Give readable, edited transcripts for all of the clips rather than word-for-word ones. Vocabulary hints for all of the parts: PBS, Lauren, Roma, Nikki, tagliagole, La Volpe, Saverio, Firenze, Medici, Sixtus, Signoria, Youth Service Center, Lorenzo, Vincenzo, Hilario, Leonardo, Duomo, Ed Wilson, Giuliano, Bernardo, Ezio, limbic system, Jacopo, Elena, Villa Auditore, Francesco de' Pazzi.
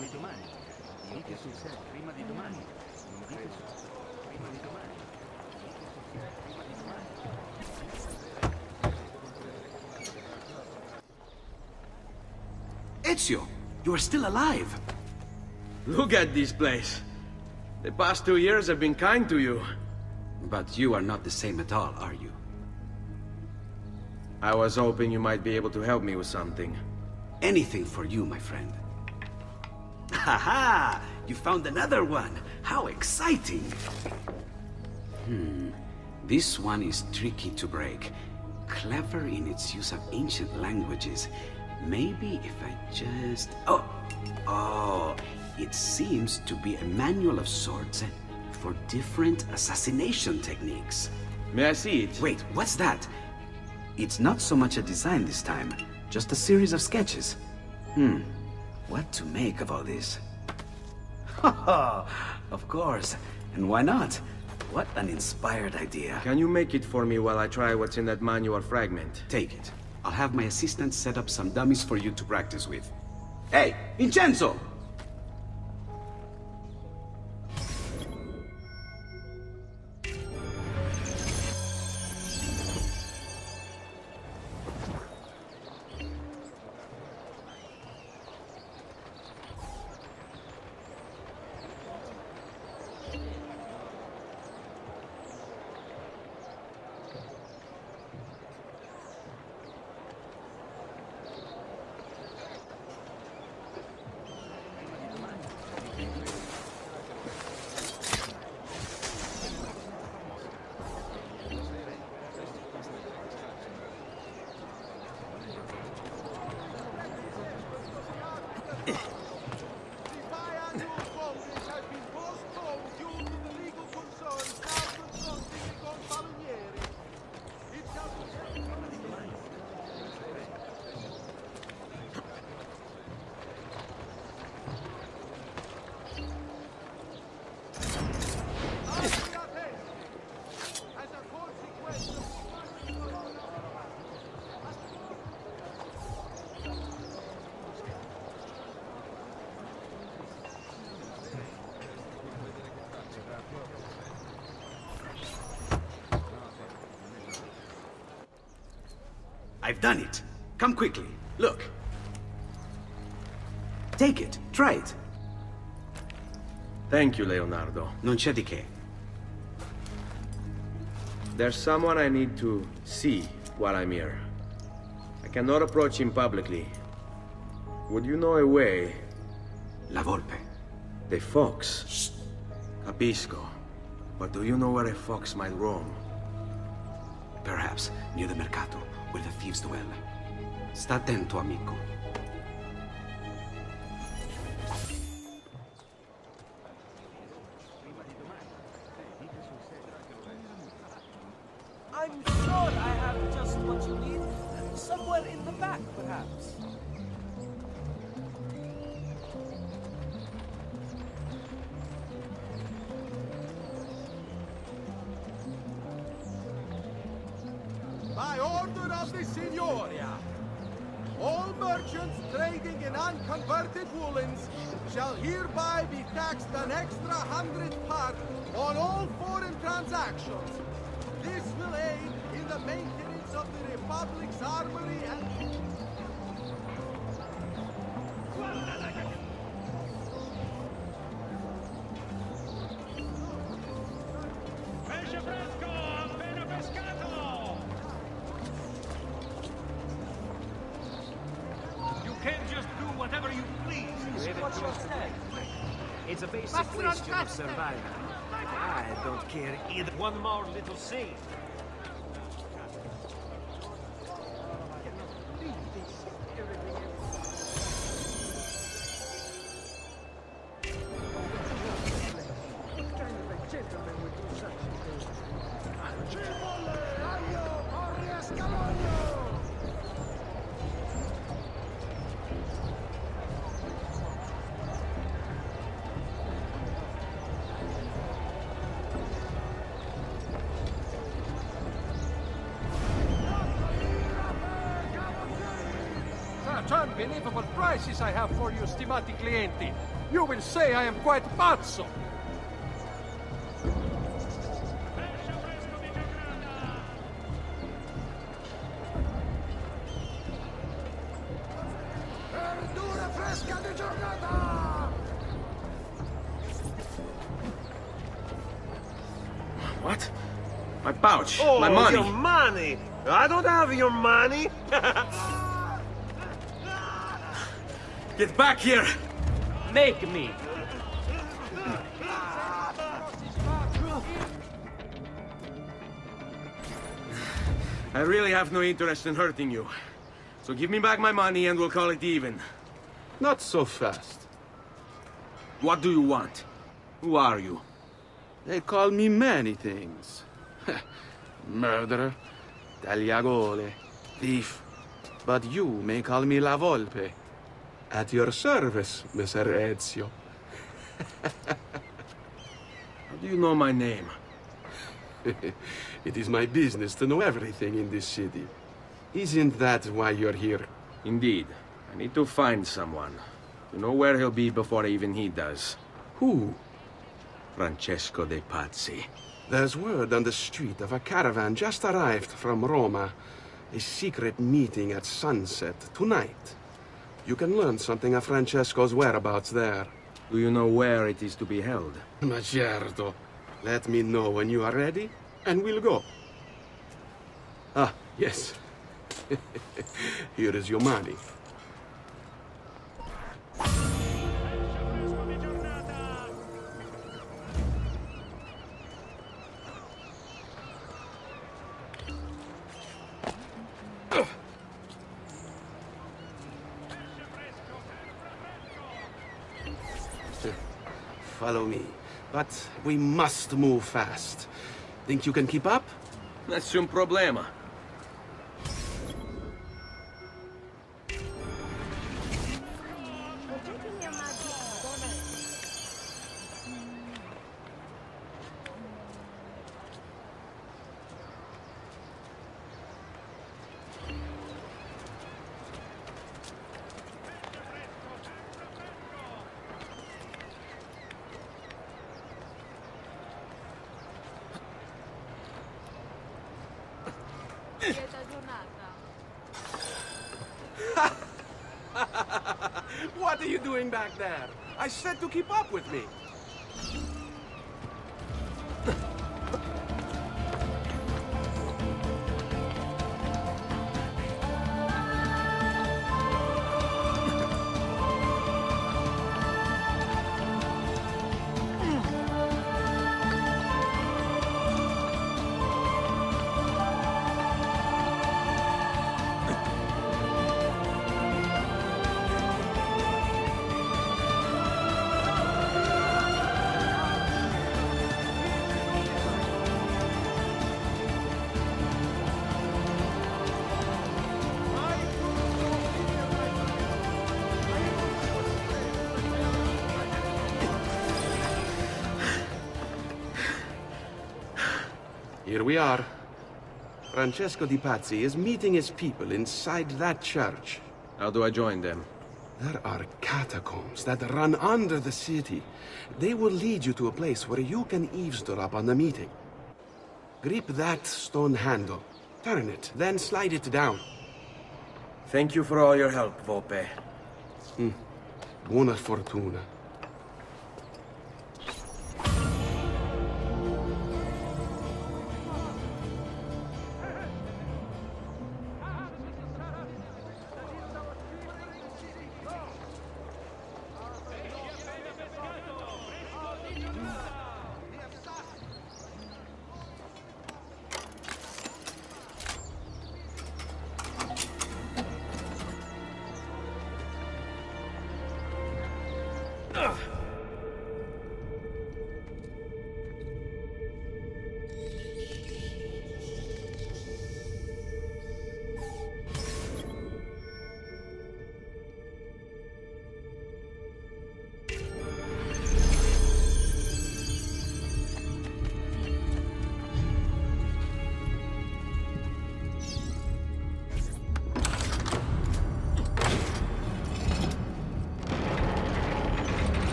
di domani. Dite sul serio, prima di domani. Non dite sul serio, prima di domani. Dite sul serio, prima di domani. Ezio, you are still alive. Look at this place. The past 2 years have been kind to you. But you are not the same at all, are you? I was hoping you might be able to help me with something. Anything for you, my friend. Haha! You found another one! How exciting! This one is tricky to break. Clever in its use of ancient languages. Maybe if I just... Oh! It seems to be a manual of sorts for different assassination techniques. May I see it? Wait, what's that? It's not so much a design this time, just a series of sketches. What to make of all this? Of course, and why not? What an inspired idea. Can you make it for me while I try what's in that manual fragment? Take it. I'll have my assistant set up some dummies for you to practice with. Hey, Vincenzo! I've done it. Come quickly. Look. Take it. Try it. Thank you, Leonardo. Non c'è di che. There's someone I need to see while I'm here. I cannot approach him publicly. Would you know a way? La Volpe. The fox. Shh. Capisco. But do you know where a fox might roam? Perhaps near the mercato, where the thieves dwell. Sta attento, amico. I'm sure I have just what you need. Somewhere in the back, perhaps. By order of the Signoria, all merchants trading in unconverted woolens shall hereby be taxed an extra 100 part on all foreign transactions. This will aid in the maintenance of the Republic's armory and... It's a basic question of survival. I don't care either. One more little scene. unbelievable prices I have for you, stimati clienti. You will say I am quite pazzo. What? My pouch, oh, my money. Your money! I don't have your money! Get back here! Make me! I really have no interest in hurting you. So give me back my money and we'll call it even. Not so fast. What do you want? Who are you? They call me many things. Murderer, tagliagole, thief. But you may call me La Volpe. At your service, Mr. Ezio. How do you know my name? It is my business to know everything in this city. Isn't that why you're here? Indeed. I need to find someone. You know where he'll be before even he does. Who? Francesco de' Pazzi. There's word on the street of a caravan just arrived from Roma. A secret meeting at sunset tonight. You can learn something of Francesco's whereabouts there. Do you know where it is to be held? Ma certo. Let me know when you are ready, and we'll go. Ah, yes. Here is your money. Follow me, but we must move fast. Think you can keep up? Nessun problema. What are you doing back there? I said to keep up with me. Here we are. Francesco de' Pazzi is meeting his people inside that church. How do I join them? There are catacombs that run under the city. They will lead you to a place where you can eavesdrop on the meeting. Grip that stone handle, turn it, then slide it down. Thank you for all your help, Volpe. Buona fortuna.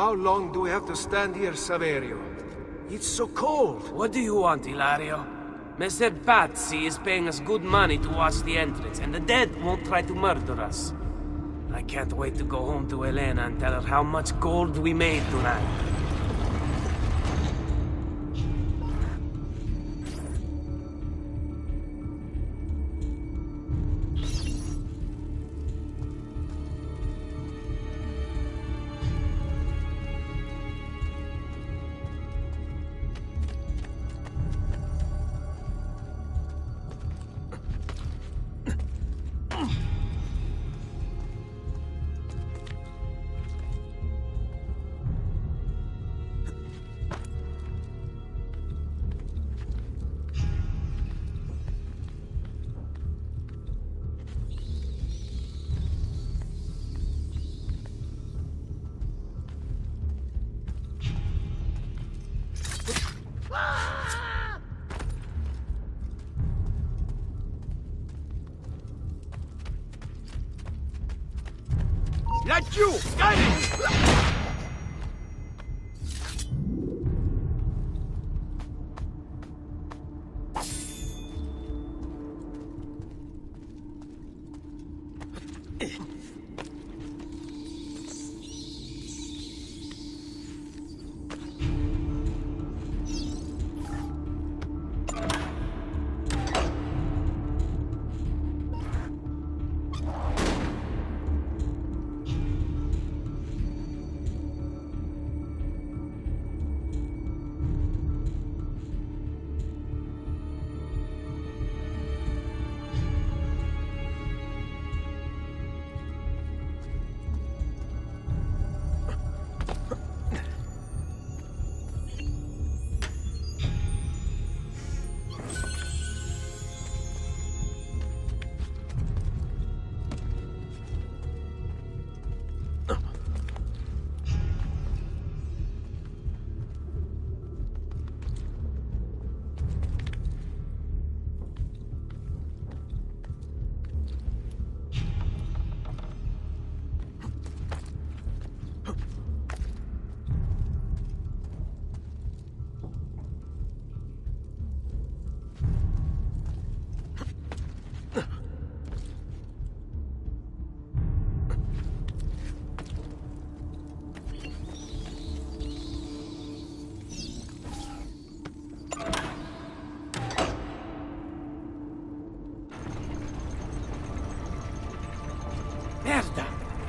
How long do we have to stand here, Saverio? It's so cold! What do you want, Hilario? Messer Pazzi is paying us good money to watch the entrance, and the dead won't try to murder us. I can't wait to go home to Elena and tell her how much gold we made tonight. Laggiù!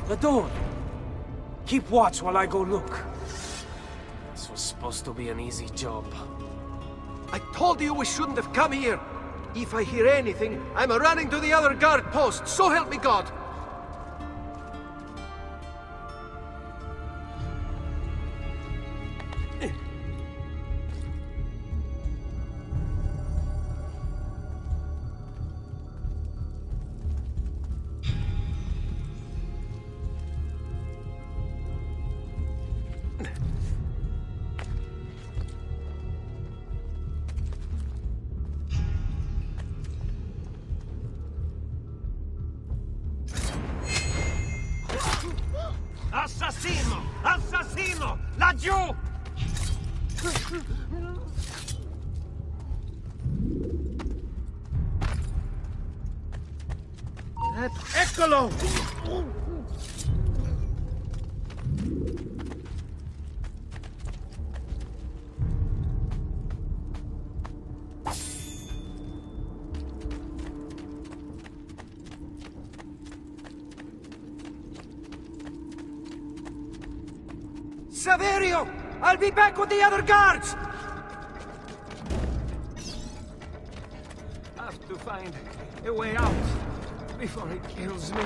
The door! Keep watch while I go look. This was supposed to be an easy job. I told you we shouldn't have come here! If I hear anything, I'm running to the other guard post, so help me God! Assassino! Assassino! Laggiù! Eccolo! Saverio! I'll be back with the other guards! I have to find a way out before it kills me.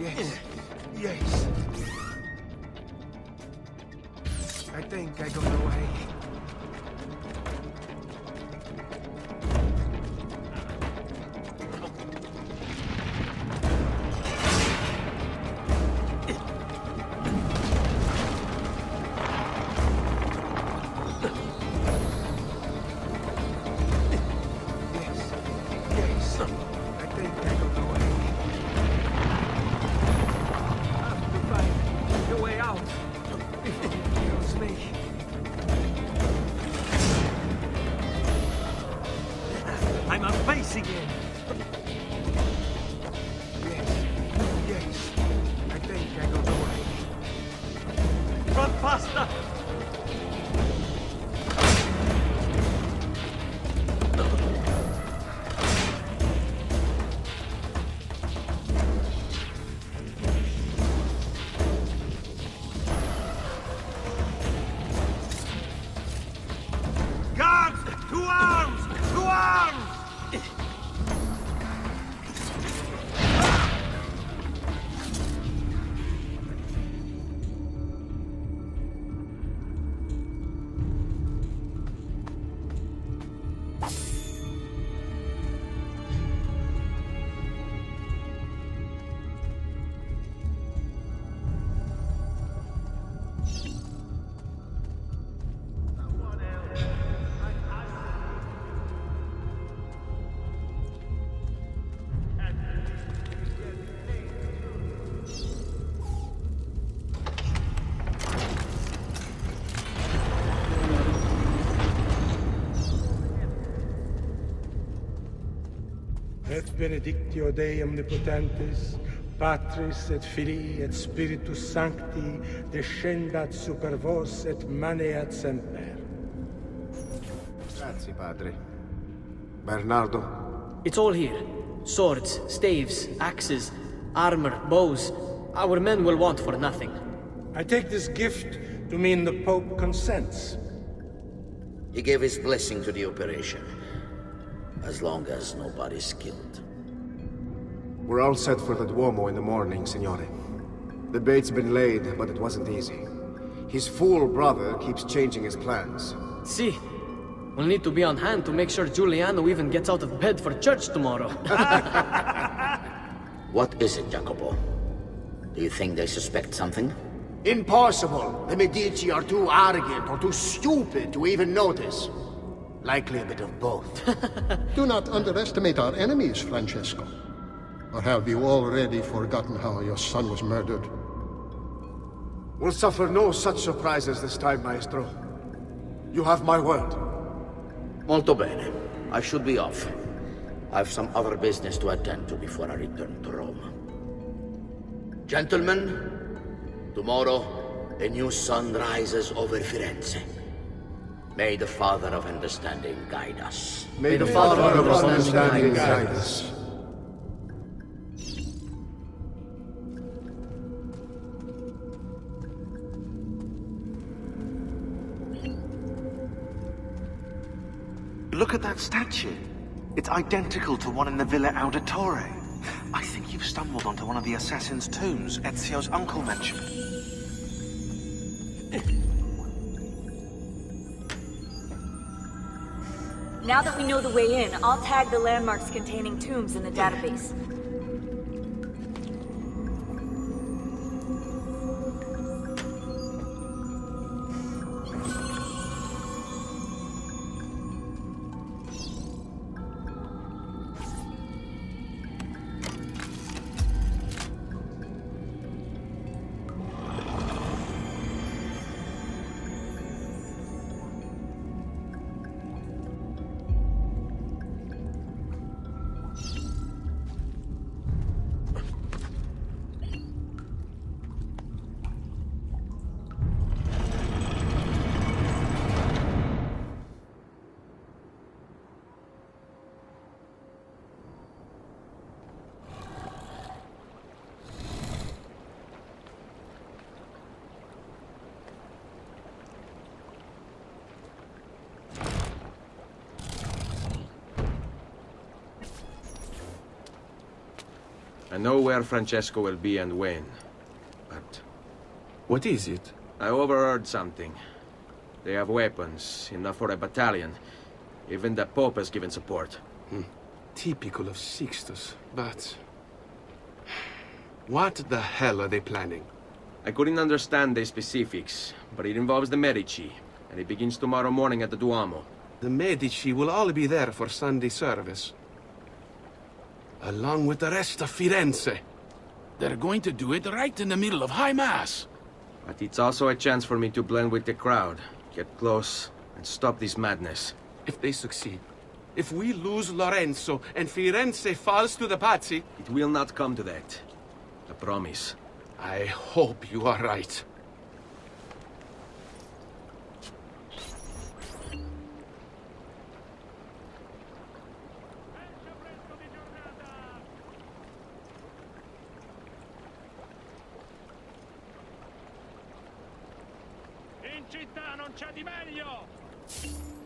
Yes. Yes. I think I got away. out. It was me. I'm facing it. Yes. Yes. I think I got away. Run faster. Et benedictio Dei omnipotentes, Patris et Filii et Spiritus Sancti, descendat super vos et maneat semper. Grazie, Padre. Bernardo? It's all here. Swords, staves, axes, armor, bows. Our men will want for nothing. I take this gift to mean the Pope consents. He gave his blessing to the operation. As long as nobody's killed. We're all set for the Duomo in the morning, Signore. The bait's been laid, but it wasn't easy. His fool brother keeps changing his plans. See, we'll need to be on hand to make sure Giuliano even gets out of bed for church tomorrow. What is it, Jacopo? Do you think they suspect something? Impossible! The Medici are too arrogant or too stupid to even notice. Likely a bit of both. Do not underestimate our enemies, Francesco. Or have you already forgotten how your son was murdered? We'll suffer no such surprises this time, Maestro. You have my word. Molto bene. I should be off. I have some other business to attend to before I return to Rome. Gentlemen, tomorrow a new sun rises over Firenze. May the Father of Understanding guide us. May the Father of Understanding guide us. Look at that statue. It's identical to one in the Villa Auditore. I think you've stumbled onto one of the assassin's tombs Ezio's uncle mentioned. Now that we know the way in, I'll tag the landmarks containing tombs in the database. I know where Francesco will be and when, but... What is it? I overheard something. They have weapons, enough for a battalion. Even the Pope has given support. Hmm. Typical of Sixtus, but... What the hell are they planning? I couldn't understand the specifics, but it involves the Medici, and it begins tomorrow morning at the Duomo. The Medici will all be there for Sunday service. Along with the rest of Firenze. They're going to do it right in the middle of High Mass. But it's also a chance for me to blend with the crowd, get close, and stop this madness. If they succeed, if we lose Lorenzo and Firenze falls to the Pazzi... It will not come to that. I promise. I hope you are right. In città non c'è di meglio!